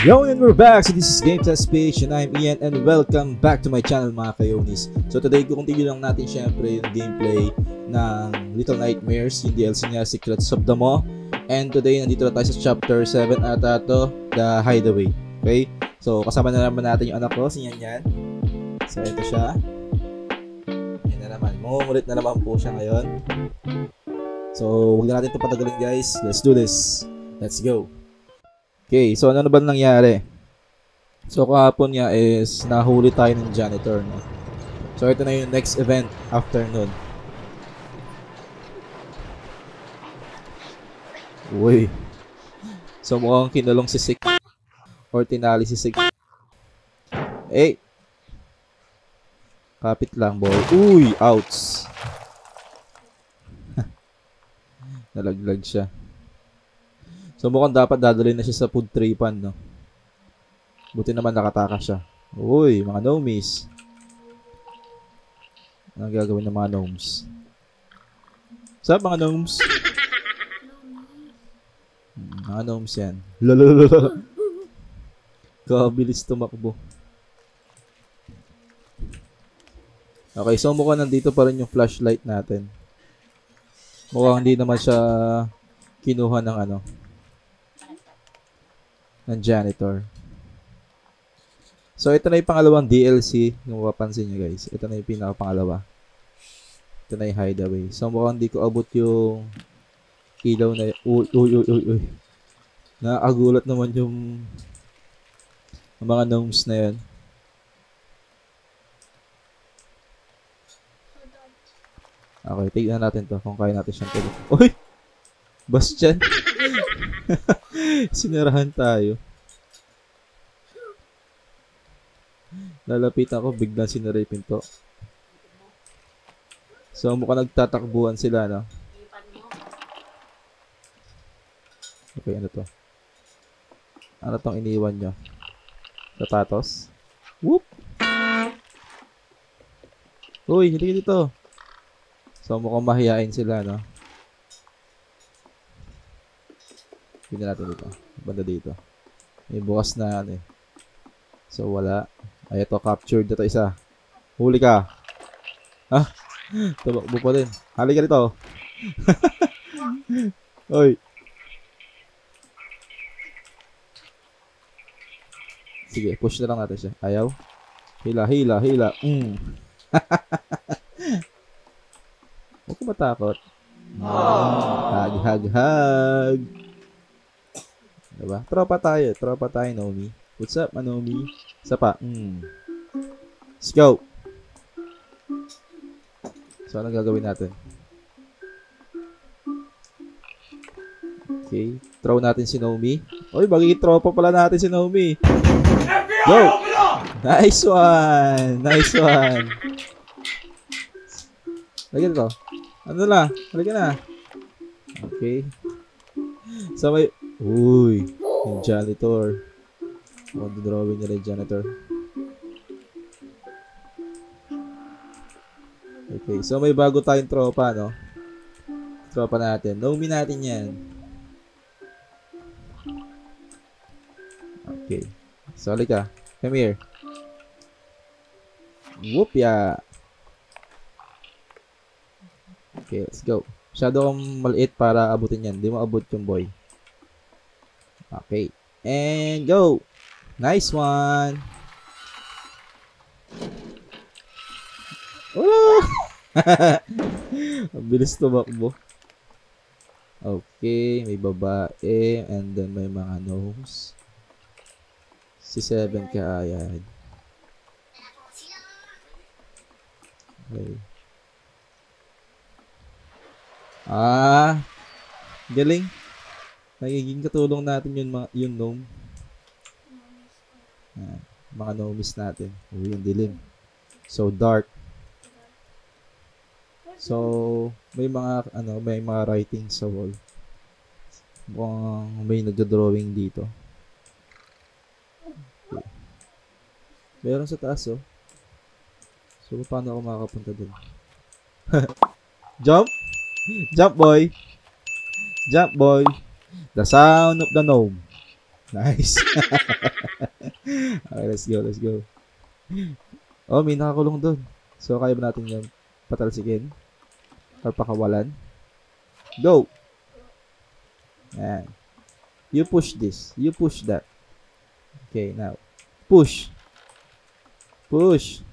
Yo, and we're back! So this is GameTestPH and I'm Ian and welcome back to my channel mga kayonis. So today, kukuntinue lang natin syempre yung gameplay ng Little Nightmares, yung DLC niya, Secrets of the Maw. And today, nandito na tayo sa chapter 7 at ito, The Hideaway. Okay? So kasama na naman natin yung anak ko, si Yan. So ito siya. Yan na naman, mangungulit na naman po siya ngayon. So huwag na natin ito patagalin guys, let's do this! Let's go! Okay, so ano na ba nangyari? So kahapon nga is nahuli tayo ng janitor, no? So ito na yung next event after nun. Uy. So mukhang kinulong si Six or tinali si Six. Eh. Kapit lang boy. Uy, outs. Nalaglag siya. So mukhang dapat dadalhin na siya sa food tripan, no? Buti naman nakataka siya. Uy, mga gnomies. Anong gagawin ng mga gnomes? What's up, mga gnomes? Mga gnomes yan. Lolololol. Kabilis tumakbo. Okay, so mukhang nandito pa rin yung flashlight natin. Mukhang hindi naman siya kinuha ng ano, ng janitor. So ito na yung pangalawang DLC, kung mapapansin nyo guys. Ito na yung pinakapangalawa. Ito na yung hideaway. So mukhang hindi ko abot yung ilaw na uy. Nakagulat naman yung mga gnomes na yun. Okay, tignan natin to kung kaya natin siyang tuloy. Uy! Bastian! Sinirahan tayo. Lalapit ako, bigla sinira yung pinto. So mukhang nagtatakbuhan sila, no? Okay, ano to? Ano tong iniwan nyo? Tapatos? Whoop! Uy, hindi dito. So mukhang mahihain sila, no? Hindi natin dito. Banda dito. May bukas na ano eh. So wala. Ay ito, captured na ito isa. Huli ka. Ha? Tumakbo pa din. Hali ka dito. Oy. Sige, push na lang natin siya. Ayaw. Hila. Huwag ka matakot. Hag. Diba? Tropa tayo, Nomi. What's up, Manomi? Isa pa. Let's go! So, anong gagawin natin? Okay. Throw natin si Nomi. Uy, magiging tropa pala natin si Nomi. Go! Nice one! Lagyan ito. Ano na? Lagyan na. Okay. So, may... Uy, yung janitor. Mukhang drawing nila yung janitor. Okay, so may bago tayong tropa, no? Tropa natin. Nomi natin yan. Okay. So, halika. Come here. Whoop, yeah. Okay, let's go. Masyado kang maliit para abutin yan. Di mo abot yung boy. Okay, and go! Nice one! Oh! Ang bilis tumakbo. Okay, may babae, and then may mga gnomes. Si Seven kaayad. Okay. Ah! Galing! Nagiging katulong natin yung gnome. Ah, mga gnomes natin. Uy, yung dilim. So dark. So, may mga writing sa wall. Mukhang may nagdodrawing dito. Okay. Meron sa taas, oh. So, paano ako makakapunta dun? Jump! Jump, boy! The sound of the gnome. Nice. Okay, let's go, let's go. Oh, may nakakulong doon. So, kaya ba natin yung patalsikin? Or pakawalan? Go! Ayan. You push this. You push that. Okay, now. Push. Push.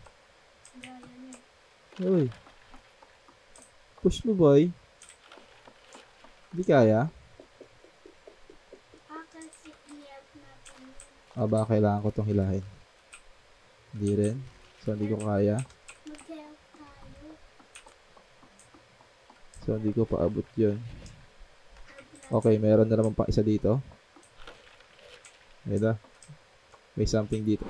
Uy. Push mo, boy. Hindi kaya. O, baka kailangan ko itong hilahin. Hindi rin. So, hindi ko kaya. So, hindi ko paabot yun. Okay, meron na naman pa isa dito. Ayun na. May something dito.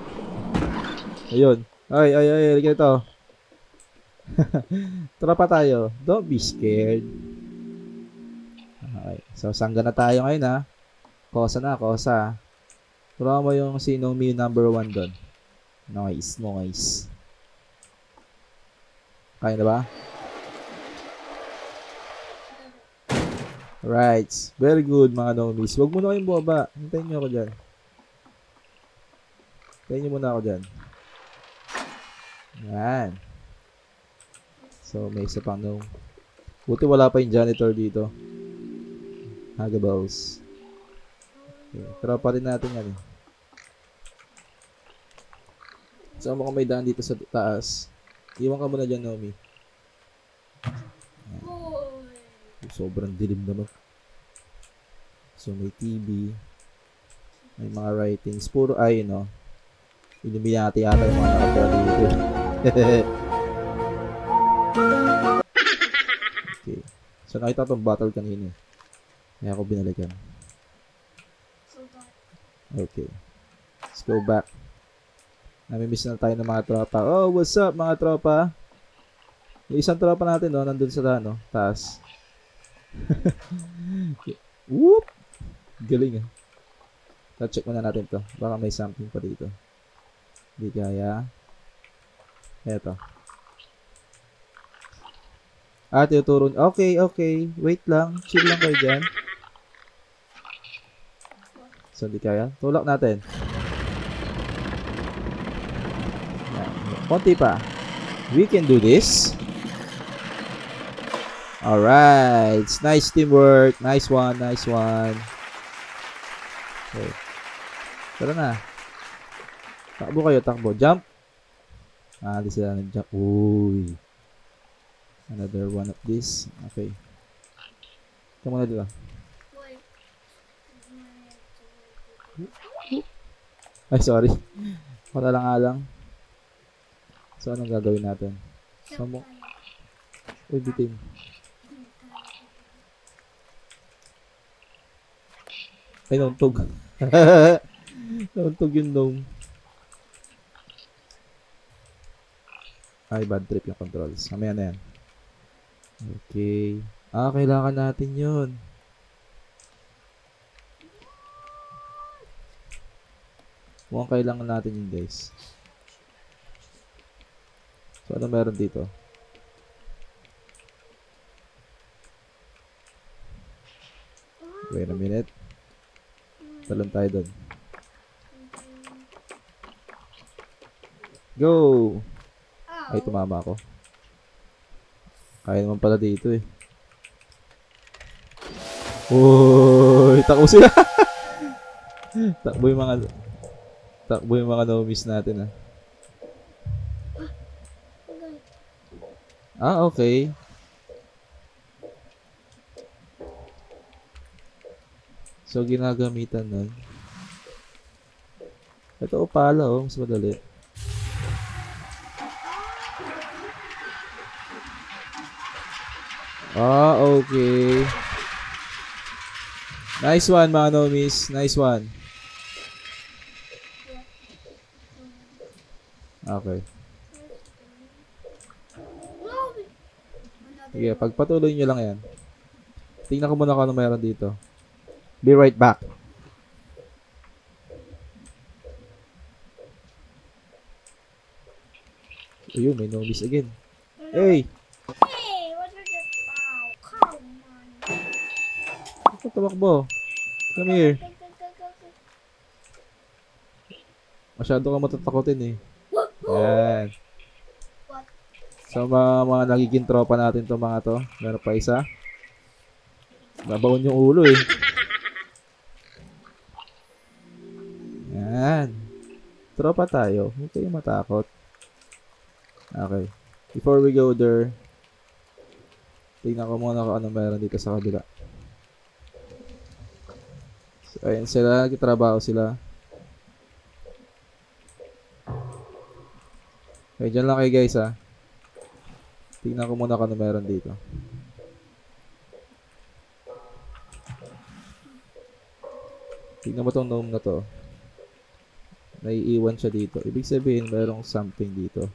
Ayun. Ay, ganito. Tara pa tayo. Don't be scared. Okay. So, sangga na tayo ngayon, ha. Kosa na, kosa. Turo mo yung sinong may number 1 doon. Nice, nice. Kaya na ba? Right. Very good, mga nomies. Huwag muna kayong bumaba. Hintayin nyo ako dyan. Hintayin nyo muna ako dyan. Yan. So, may isa pang no. Buti wala pa yung janitor dito. Hagables. Okay. Tara pa rin natin yan. So, mukhang may daan dito sa taas. Iwan ka muna dyan, Nomi. Sobrang dilim naman. So, may TV. May mga writings. Puro, ay, no. Illuminati yata yung mga nakapagod dito. Okay. So, nakita itong battle kanina. Kaya ako binalikan. Okay. Let's go back. Namimiss na tayo ng mga tropa. Oh, what's up mga tropa? Yung isang tropa natin, no? Nandun sa ano, taas. Okay. Whoop! Galing, ha? Check muna natin to. Baka may something pa dito. Hindi kaya. Eto. Ah, tinuturo. Okay, okay. Wait lang. Chill lang kayo dyan. So, hindi kaya. Tulak natin. Konti pa. We can do this. Alright. Nice teamwork. Nice one. Nice one. Okay. Tara na. Takbo kayo. Takbo. Jump. Ah, di sila nag-jump. Uy. Another one of this. Okay. Ito muna, diba? Ay, sorry. Katalang-alang. So, anong gagawin natin? So, uy, bitin. Ay, nauntog. Nauntog yung gnome. Ay, bad trip yung controls. Mamaya na yan. Okay. Ah, kailangan natin yun. Mukhang kailangan natin yun, guys. So, ano meron dito? Wait a minute. Talon tayo doon. Go! Ay, tumama ako. Kaya naman pala dito, eh. Uy! Takbo sila! Takbo yung mga nomies natin, ah. Ah, okay. So, ginagamitan nun. Ito, upala, oh. Mas madali. Ah, okay. Nice one, mga nomies. Nice one. Okay. Sige, okay, pagpatuloy nyo lang yan. Tingnan ko muna kung ano mayroon dito. Be right back. Ayun, may noise again. Hey! Hey! What are you about? Come on. Ito, tumakbo. Come here. Masyado ka matatakotin eh. Ayan. So mga nagiging tropa natin to mga to. Meron pa isa. Babaon yung ulo eh. Ayan. Tropa tayo. Huwag kayong matakot. Okay. Before we go there, tingnan ko muna kung ano meron dito sa kabila. So, ayan sila. Nagtrabaho sila. Okay, dyan lang kayo guys ha. Tingnan ko muna kung ano meron dito. Tingnan mo tong gnome na to. Naiiwan siya dito. Ibig sabihin merong something dito.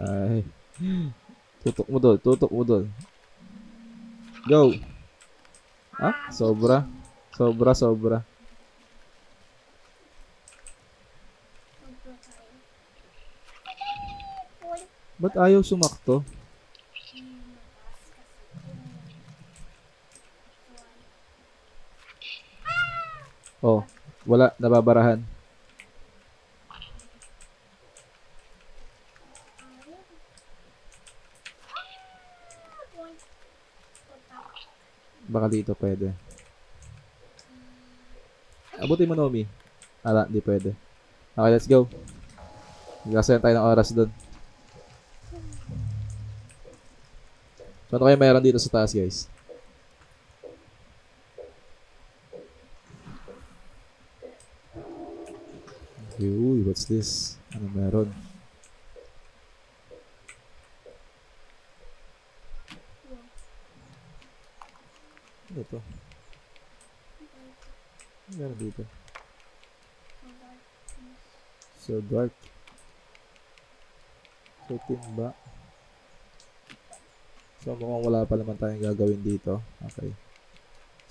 Ay. Tutok mo doon, tutok mo doon. Go! Ah, sobra. Sobra, sobra. Ba't ayaw sumakto? Oh, wala. Nababarahan. Baka dito pwede. Abutin mo, Nomi. Ala, hindi pwede. Okay, let's go. Magkasayang tayo ng oras dun. So, ano kayo mayroon dito sa taas, guys? Uy, what's this? Ano meron? Ano ito? Meron dito. So dark. So timba. So mukhang wala pa naman tayong gagawin dito. Okay.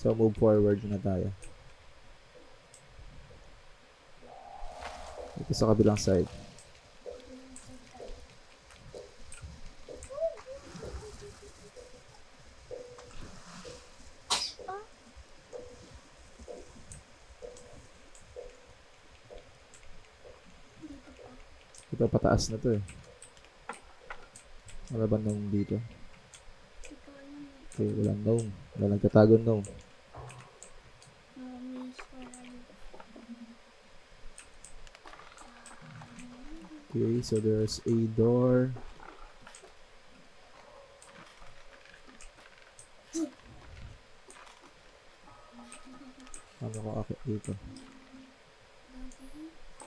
So move forward na tayo. Ito sa kabilang side. Ito pataas na to eh. Wala ba nung dito? Okay, walang nung. Wala nagtatago nung. Okay, so there's a door. Ano ko akit dito?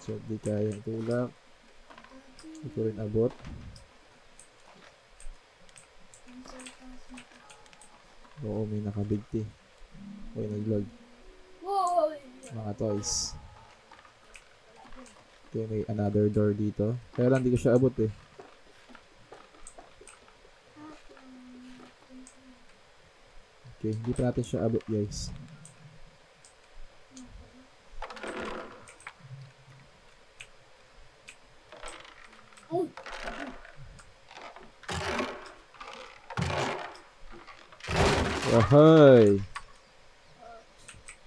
So, di kayang tulak. Di ko rin abot. Oo, may nakabigti. Okay, nag-log. Mga toys. Okay, may another door dito. Kaya lang, hindi ko siya abot eh. Okay, hindi pa natin siya abot guys. Ahoy!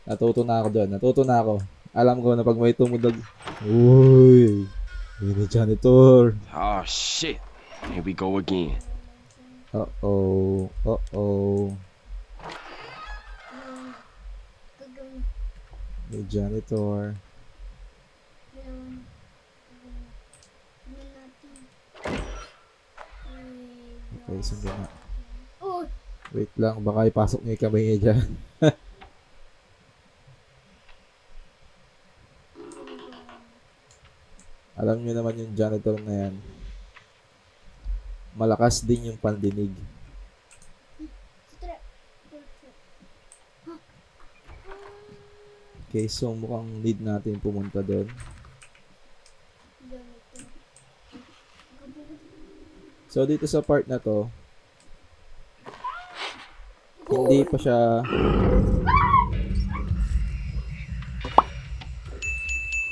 Natuto na ako doon. Natuto na ako. Alam ko na pag may tumudag. Uy, mini janitor. Oh shit. Here we go again. Uh-oh. Uh-oh. Mini janitor. Okay, sundin na. Wait lang, baka ipasok niya yung kamay niya dyan. Alam niyo naman yung janitor na yan. Malakas din yung pandinig. Okay, so mukhang need natin pumunta doon. So dito sa part na to, hindi pa siya...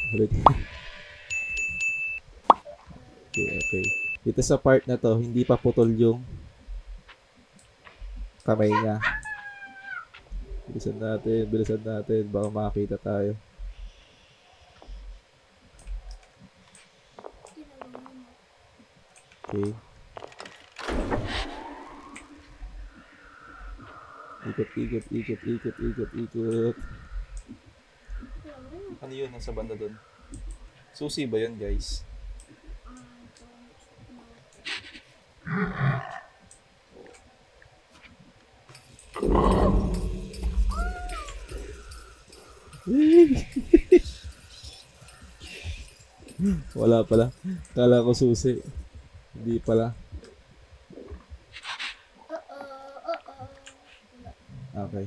Okay, okay. Dito sa part na to, hindi pa putol yung Papahinga. Bilisan natin, baka makakita tayo. Okay. Ikot. Ano yun? Nasa banda dun. Susi ba yun, guys? Wala pala. Kala ko susi. Hindi pala. Okay.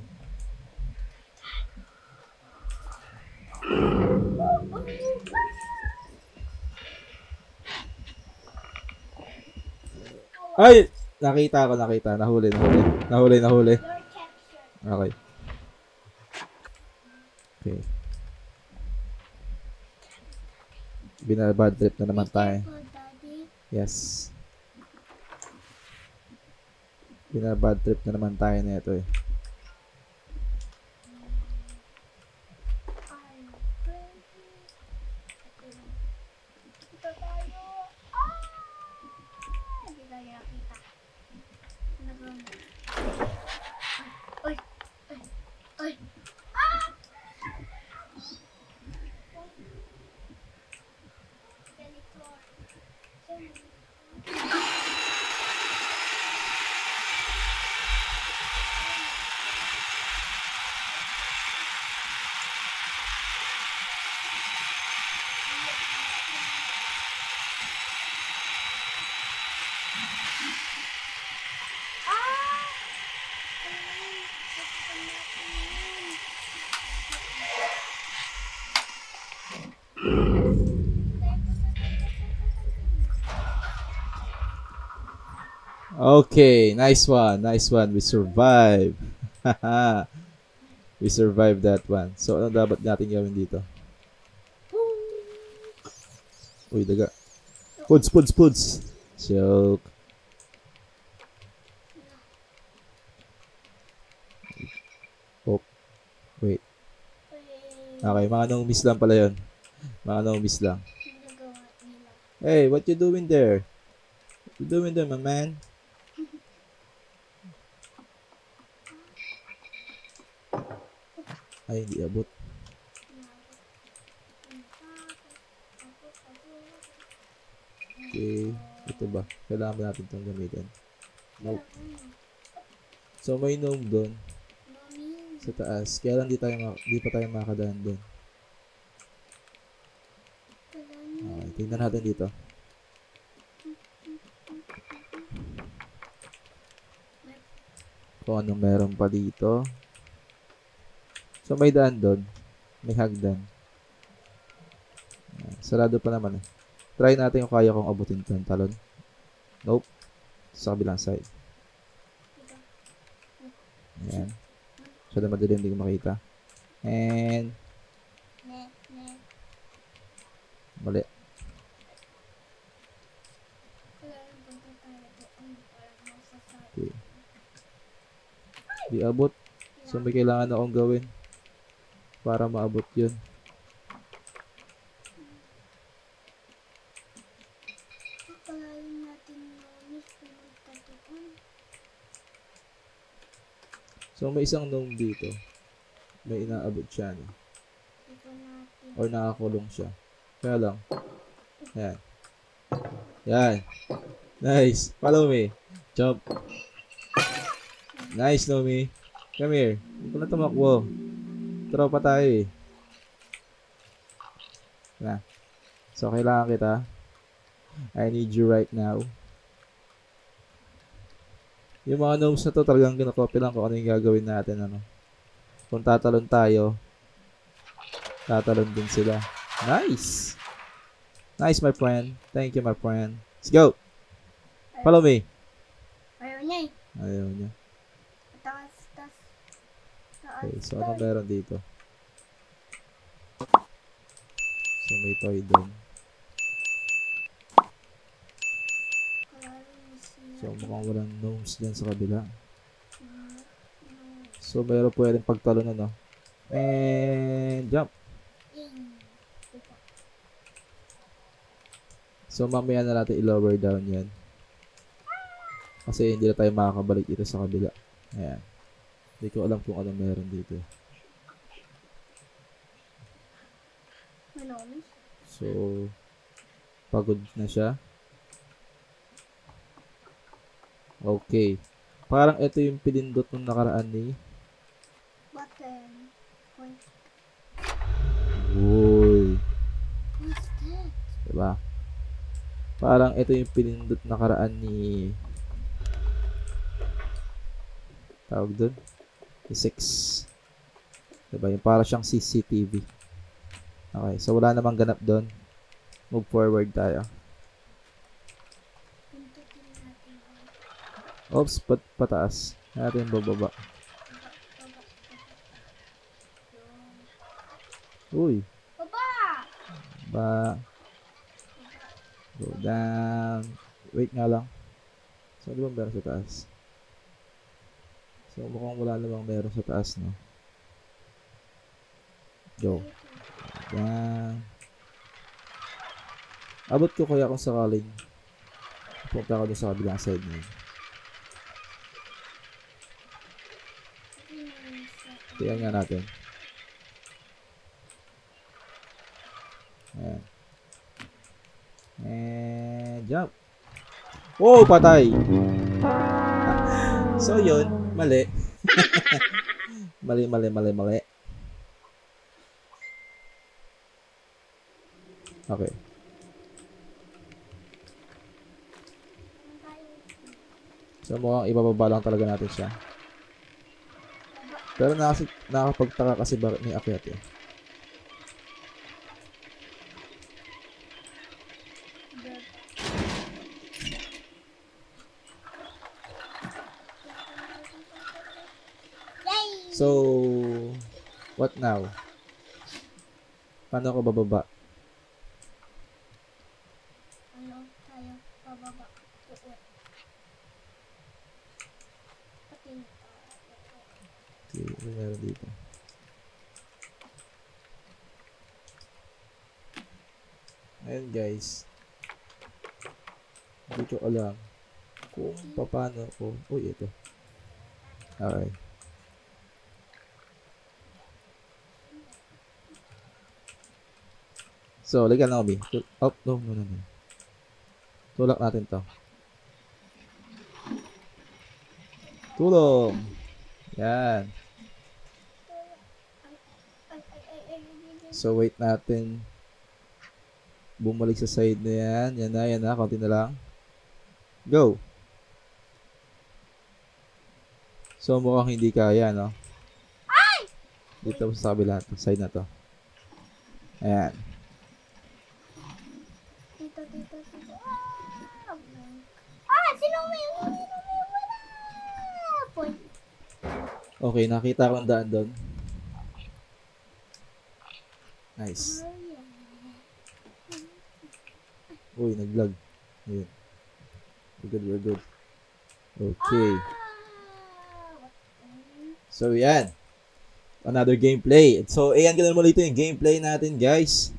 Ay! Nakita. Nahuli. Okay. Okay. Binabad trip na naman tayo. Yes. Binabad trip na naman tayo na ito eh. Okay, nice one. We survived. We survived that one. So, ano dapat natin gawin dito? Uy, daga. Puds. Joke. Oh, wait. Okay, mga nung-miss lang pala yun. Mga nung-miss lang. Hey, what you doing there? What you doing there, my man? Ay, hindi abot. Okay. Ito ba? Kailangan ba natin itong gamitin? Nope. So, may gnome doon. Sa taas. Kaya lang di pa tayo makakadaan doon. Okay. Tingnan natin dito. Kung anong meron pa dito. So, may daan doon. May hagdan. Sarado pa naman eh. Try natin kung kaya kong abutin ito ng talon. Nope. Sa kabilang side. Ayan. So, na madalim hindi ko makita. And... mali. Okay. Di abot. So, may kailangan akong gawin. Para maabot yun. So, may isang gnome dito. May inaabot siya. No? Or nakakulong siya. Kaya lang. Ayan. Ayan. Nice. Follow me. Jump. Nice, Nomi. Come here. Hindi ko na tumakbo. Tropa tayo eh. Na. So, kailangan kita. I need you right now. Yung mga gnomes na to, talagang kinakopy lang kung ano yung gagawin natin. Ano. Kung tatalon tayo, tatalon din sila. Nice! Nice, my friend. Thank you, my friend. Let's go! Follow me. Ayaw niya. Okay, so ano meron dito? So may toy doon. So mukhang walang gnomes dyan sa kabila. So, mayroon pwedeng pagtalunan, no? And jump. So, mamaya na natin i-lower down yan. Kasi hindi na tayo makakabalik dito sa kabila. Ayan. Hindi ko alam kung anong meron dito. So, pagod na siya. Okay. Parang ito yung pinindot nung nakaraan ni... Button. Point. Uy. What's that? Diba? Parang ito yung pinindot nakaraan ni... Tawag dun? The Six. Diba? Yung para siyang CCTV. Okay. So, wala namang ganap dun. Move forward tayo. Oops, pataas. Natin bababa. Uy. Baba. Go down. Wait nga lang. So, di ba meron sa taas? So, mukhang wala namang meron sa taas, no? Go. Down. Abot ko kaya kung sakaling punta ko doon sa kabilang side niya. Tingnan nga natin. Ayan. And jump. Oh, patay. So yun, mali. mali. Okay. So mukhang ibababa lang talaga natin siya. Pero nakakapagtaka kasi bakit may akyat eh. So, what now? Paano ako bababa? Ano tayo bababa? Meron dito. Ayan guys, hindi ko alam kung paano ko. Uy, ito. Alright. So, lagyan na kami. Up, no, no, no. Tulak natin to. Tulong. Yan. So, wait natin. Bumalik sa side na yan. Yan na. Konti na lang. Go! So, mukhang hindi kaya, no? Ay! Dito sa kabila. Side na to. Ayan. Dito. Ah! Sino may wala! Point. Okay, nakita ko ang daan doon. Nice. Uy, nag-vlog. Ayan. We're good. Okay. So, yan. Another gameplay. So, ayan, ganun mo dito yung gameplay natin, guys.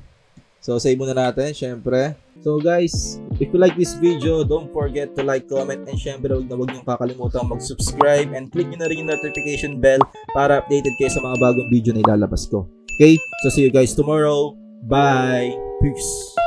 So, save muna natin, syempre. So, guys, if you like this video, don't forget to like, comment, and syempre, huwag niyong kakalimutan mag-subscribe and click nyo na rin yung notification bell para updated kayo sa mga bagong video na ilalabas ko. Okay, so see you guys tomorrow. Bye. Peace.